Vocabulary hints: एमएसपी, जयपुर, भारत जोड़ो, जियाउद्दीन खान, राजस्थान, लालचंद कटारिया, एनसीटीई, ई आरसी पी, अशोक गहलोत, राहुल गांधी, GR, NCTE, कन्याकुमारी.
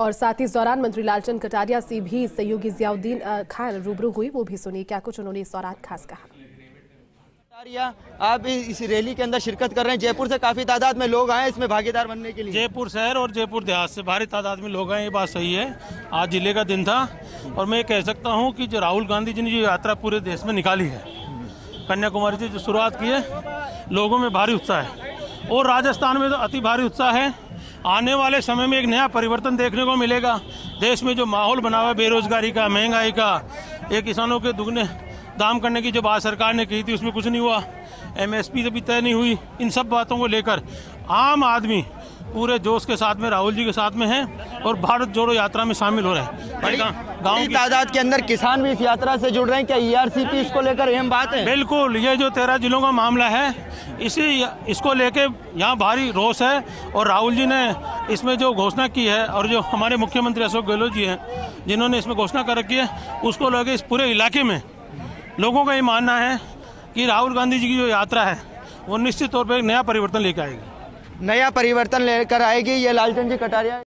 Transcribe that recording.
और साथ ही इस दौरान मंत्री लालचंद कटारिया से भी सहयोगी जियाउद्दीन खान रूबरू हुई, वो भी सुनिए क्या कुछ उन्होंने इस दौरान खास कहा। आप इस रैली के अंदर शिरकत कर रहे हैं, जयपुर से काफी तादाद में लोग आए इसमें भागीदार बनने के लिए। जयपुर शहर और जयपुर देहात से भारी तादाद में लोग आए, ये बात सही है। आज जिले का दिन था और मैं कह सकता हूं कि जो राहुल गांधी जी ने जो यात्रा पूरे देश में निकाली है, कन्याकुमारी से जो शुरुआत की है, लोगों में भारी उत्साह है और राजस्थान में तो अति भारी उत्साह है। आने वाले समय में एक नया परिवर्तन देखने को मिलेगा। देश में जो माहौल बना हुआ है बेरोजगारी का, महंगाई का, ये किसानों के दुगने दाम करने की जो बात सरकार ने कही थी उसमें कुछ नहीं हुआ, एमएसपी से भी तय नहीं हुई। इन सब बातों को लेकर आम आदमी पूरे जोश के साथ में राहुल जी के साथ में है और भारत जोड़ो यात्रा में शामिल हो रहे हैं। गाँव की तादाद के अंदर किसान भी इस यात्रा से जुड़ रहे हैं, क्या ERCP इसको लेकर अहम बात है? बिल्कुल, ये जो 13 जिलों का मामला है इसको लेके यहाँ भारी रोष है और राहुल जी ने इसमें जो घोषणा की है और जो हमारे मुख्यमंत्री अशोक गहलोत जी हैं जिन्होंने इसमें घोषणा कर रखी है, उसको लेके इस पूरे इलाके में लोगों का ये मानना है कि राहुल गांधी जी की जो यात्रा है वो निश्चित तौर पर एक नया परिवर्तन लेकर आएगी। ये लालचंद जी कटारिया